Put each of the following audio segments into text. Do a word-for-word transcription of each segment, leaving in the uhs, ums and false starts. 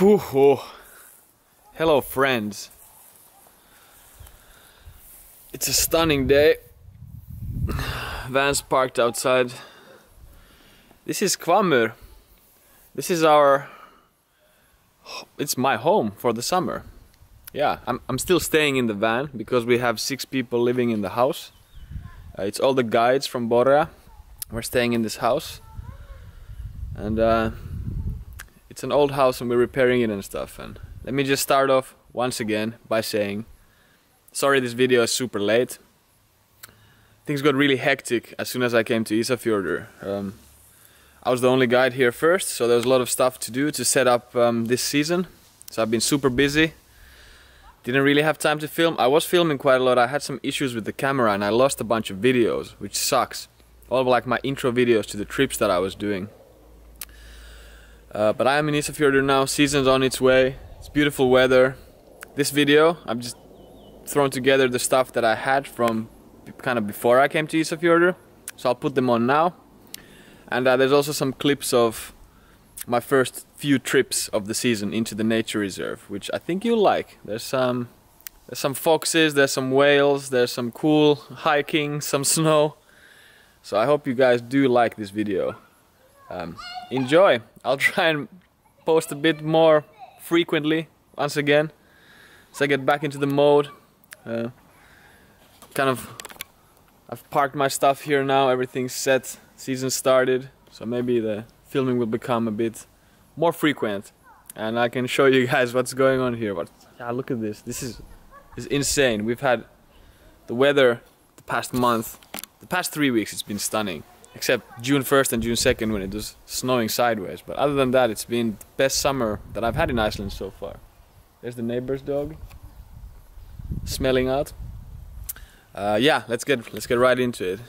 Whew. Hello friends. It's a stunning day. Van's parked outside. This is Kvamur. This is our... It's my home for the summer. Yeah, I'm, I'm still staying in the van because we have six people living in the house. Uh, it's all the guides from Borrea. We're staying in this house. And uh, it's an old house and we're repairing it and stuff. And let me just start off once again by saying sorry this video is super late. Things got really hectic as soon as I came to Isafjordur. Um, I was the only guide here first, so there was a lot of stuff to do to set up um, this season. So I've been super busy. Didn't really have time to film. I was filming quite a lot. I had some issues with the camera and I lost a bunch of videos, which sucks. All of like my intro videos to the trips that I was doing. Uh, but I am in Isafjordur now. Season's on its way. It's beautiful weather. This video, I've just thrown together the stuff that I had from kind of before I came to Isafjordur. So I'll put them on now. And uh, there's also some clips of my first few trips of the season into the nature reserve, which I think you'll like. There's some, there's some foxes, there's some whales, there's some cool hiking, some snow. So I hope you guys do like this video. Um, enjoy! I'll try and post a bit more frequently, once again, as I get back into the mode. Uh, kind of, I've parked my stuff here now, everything's set. Season started, so maybe the filming will become a bit more frequent and I can show you guys what's going on here. But yeah, look at this. This is, is insane. We've had the weather the past month, the past three weeks it's been stunning, except June first and June second when it was snowing sideways. But other than that, it's been the best summer that I've had in Iceland so far. There's the neighbor's dog smelling out. Uh, yeah, let's get let's get right into it.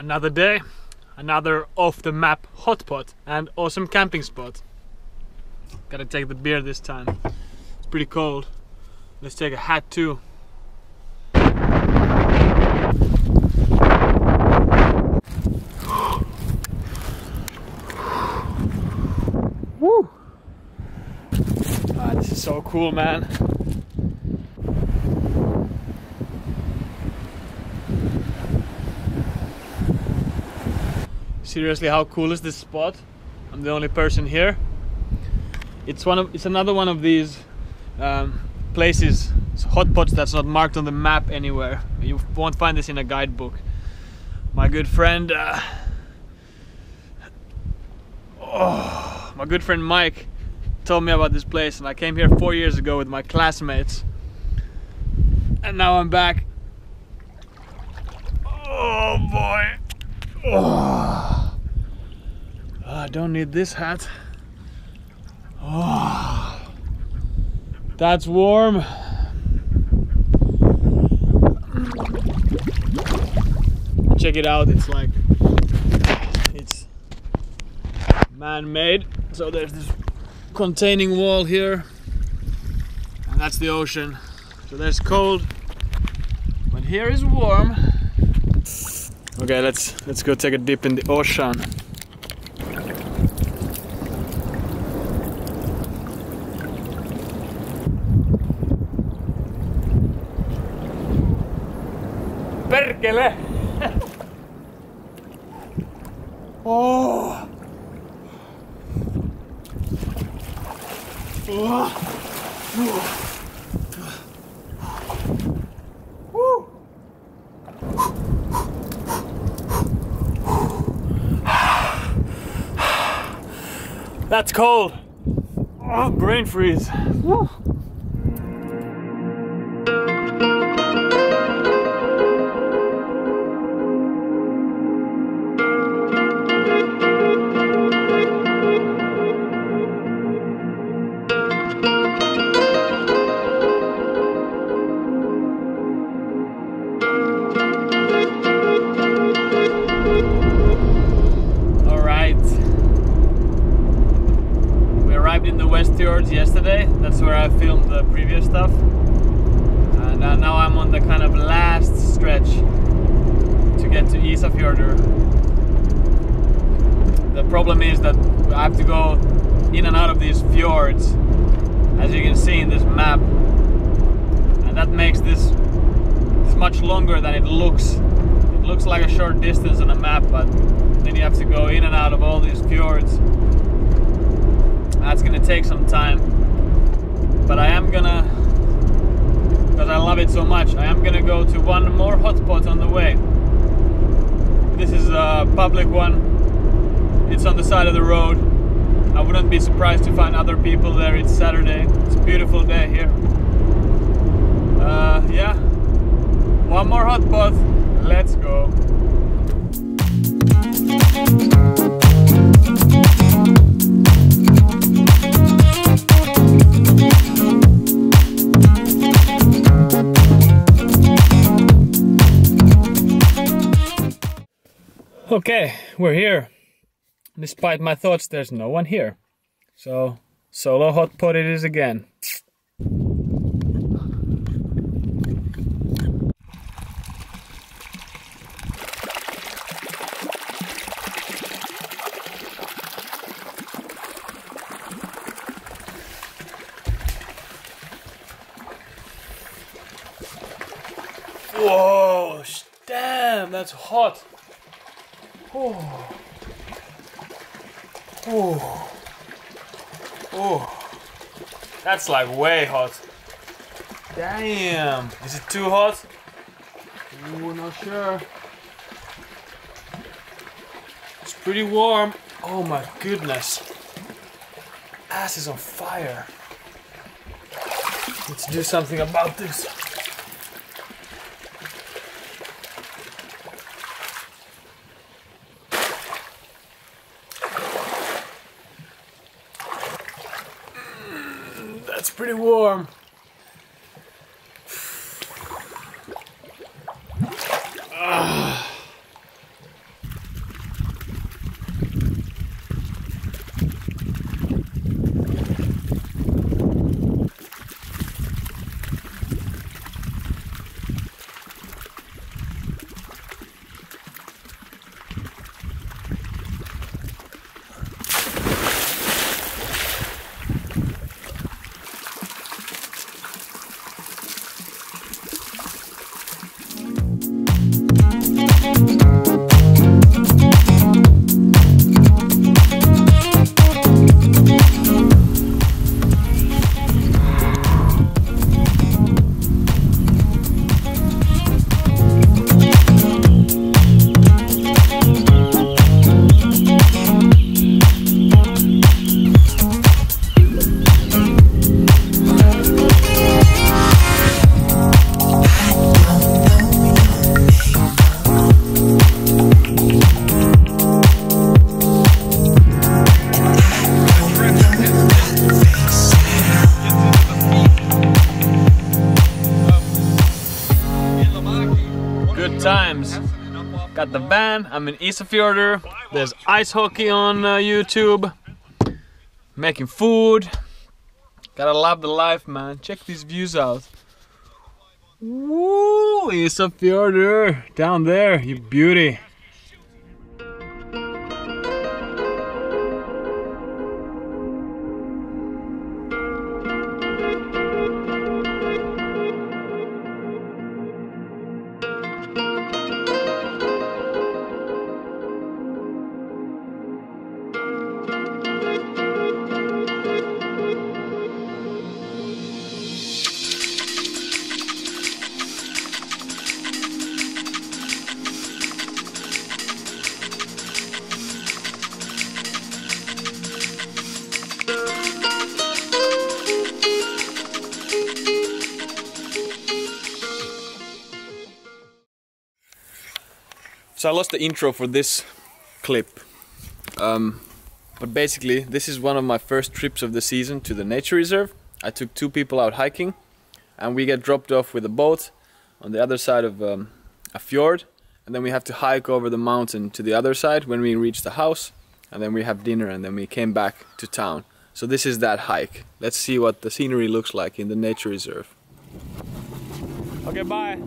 Another day, another off-the-map hotpot and awesome camping spot. Gotta take the beer this time. It's pretty cold. Let's take a hat too. Woo! Ah, this is so cool, man. Seriously, how cool is this spot? I'm the only person here. It's one of it's another one of these um, places, hot spots that's not marked on the map anywhere. You won't find this in a guidebook. My good friend, uh, oh, my good friend Mike told me about this place, and I came here four years ago with my classmates, and now I'm back. Oh boy. Oh. I don't need this hat. Oh, that's warm. Check it out. It's like it's man-made. So there's this containing wall here, and that's the ocean. So there's cold, but here is warm. Okay, let's let's go take a dip in the ocean. Oh. Oh. That's cold. Oh, brain freeze. Woo. today. That's where I filmed the previous stuff. And uh, now I'm on the kind of last stretch to get to Isafjordur. The problem is that I have to go in and out of these fjords, as you can see in this map. And that makes this, this much longer than it looks. It looks like a short distance on a map, but then you have to go in and out of all these fjords. That's gonna take some time, but I am gonna, because I love it so much, I am gonna go to one more hotspot on the way. This is a public one. It's on the side of the road. I wouldn't be surprised to find other people there. It's Saturday. It's a beautiful day here. Uh, yeah, one more hotspot. Let's go. Okay, we're here. Despite my thoughts, there's no one here. So, solo hotspot it is again. Whoa, damn, that's hot. Oh. Oh. Oh. That's like way hot. Damn. Is it too hot? Ooh, not sure. It's pretty warm. Oh my goodness. Ass is on fire. Let's do something about this. That's pretty warm. Ugh. Times. Got the van, I'm in Isafjordur, there's ice hockey on uh, YouTube, making food, gotta love the life, man. Check these views out. Woo, Isafjordur, down there, you beauty. So I lost the intro for this clip, um, but basically this is one of my first trips of the season to the nature reserve. I took two people out hiking and we get dropped off with a boat on the other side of um, a fjord, and then we have to hike over the mountain to the other side when we reach the house, and then we have dinner and then we came back to town. So this is that hike. Let's see what the scenery looks like in the nature reserve. Okay, bye.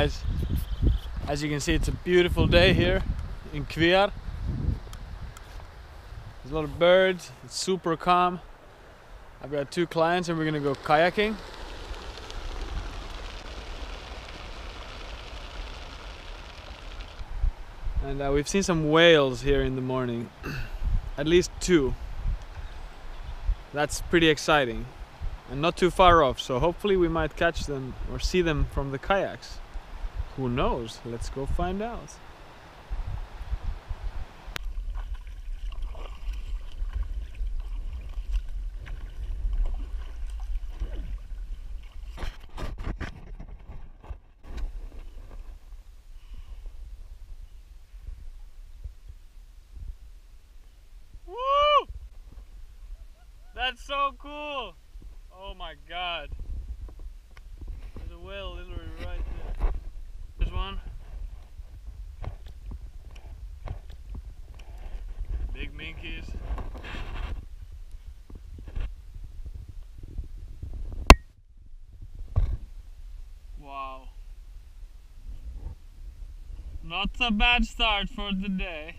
Guys, as you can see, it's a beautiful day here in Kviar. There's a lot of birds, it's super calm. I've got two clients and we're gonna go kayaking. And uh, we've seen some whales here in the morning, at least two. That's pretty exciting and not too far off, so hopefully we might catch them or see them from the kayaks. Who knows? Let's go find out. Woo! That's so cool! Oh my god. There's a whale literally right there. One big minkies. Wow, not a bad start for the day.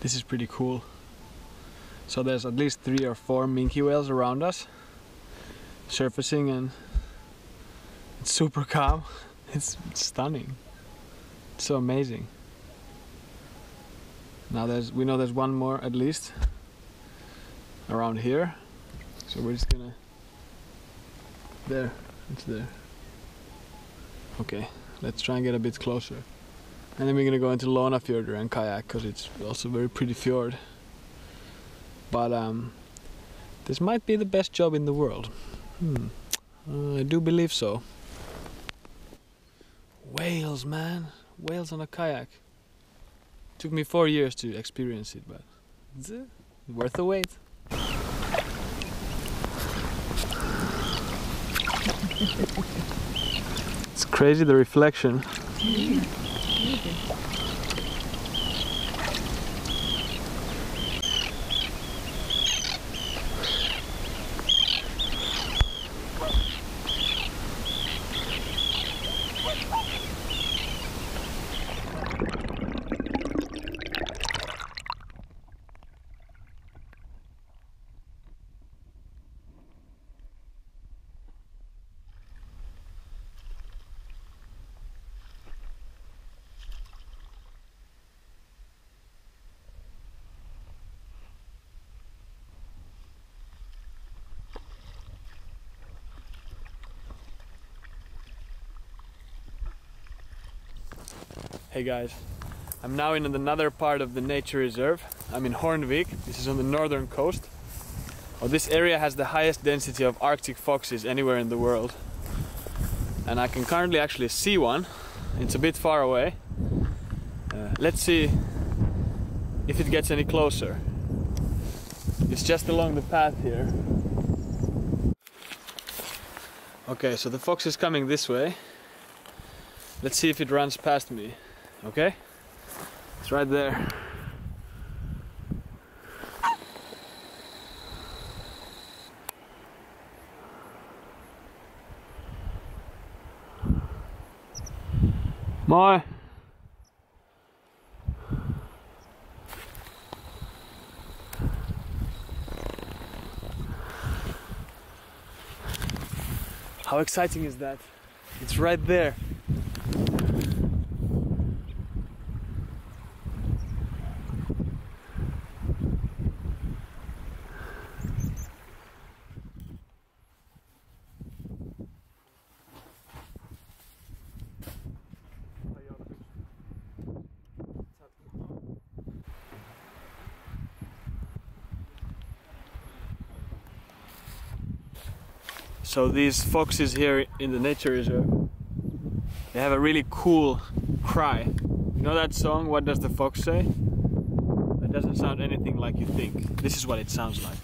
This is pretty cool. So there's at least three or four minke whales around us. surfacing, and it's super calm. It's stunning. It's so amazing. Now there's, we know there's one more at least around here, so we're just gonna, there, it's there. Okay, let's try and get a bit closer. And then we're gonna go into Lona Fjord and kayak, because it's also a very pretty fjord. But um, this might be the best job in the world. Hmm. Uh, I do believe so. Whales, man. Whales on a kayak. Took me four years to experience it, but it's worth the wait. It's crazy, the reflection. Hey guys, I'm now in another part of the nature reserve. I'm in Hornvik. This is on the northern coast. Oh, this area has the highest density of Arctic foxes anywhere in the world. And I can currently actually see one. It's a bit far away. Uh, let's see if it gets any closer. It's just along the path here. Okay, so the fox is coming this way. Let's see if it runs past me. Okay? It's right there. Moi! How exciting is that? It's right there. So these foxes here in the nature reserve, they have a really cool cry. You know that song, What Does the Fox Say? That doesn't sound anything like you think. This is what it sounds like.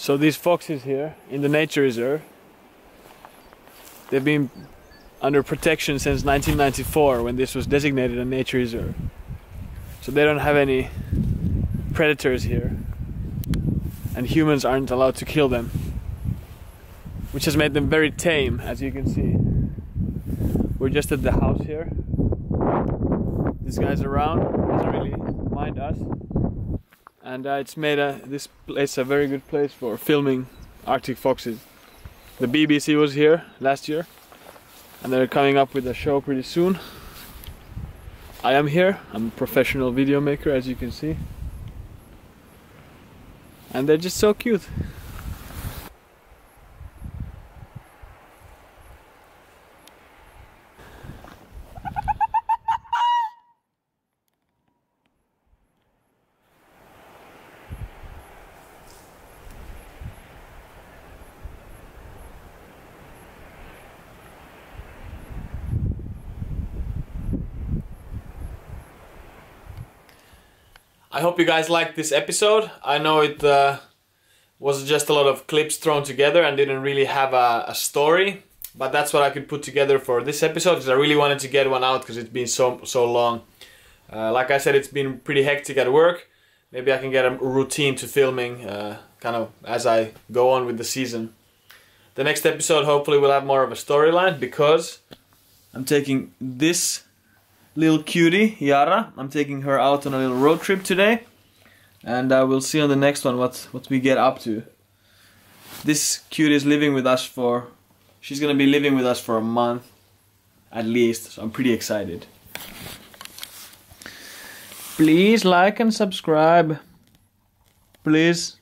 So these foxes here in the nature reserve, they've been under protection since nineteen ninety-four, when this was designated a nature reserve. So they don't have any predators here, and humans aren't allowed to kill them, which has made them very tame, as you can see. We're just at the house here. This guy's around, doesn't really mind us. And uh, it's made a, this place a very good place for filming Arctic foxes. The B B C was here last year, and they're coming up with a show pretty soon. I am here. I'm a professional video maker, as you can see. And they're just so cute. I hope you guys liked this episode. I know it uh, was just a lot of clips thrown together and didn't really have a, a story, but that's what I could put together for this episode, because I really wanted to get one out because it's been so so long. Uh, like I said, it's been pretty hectic at work, Maybe I can get a routine to filming uh, kind of as I go on with the season. The next episode hopefully will have more of a storyline, because I'm taking this little cutie, Yara, I'm taking her out on a little road trip today. And uh, we'll see on the next one what, what we get up to. This cutie is living with us for... She's gonna be living with us for a month at least, so I'm pretty excited. Please like and subscribe. Please.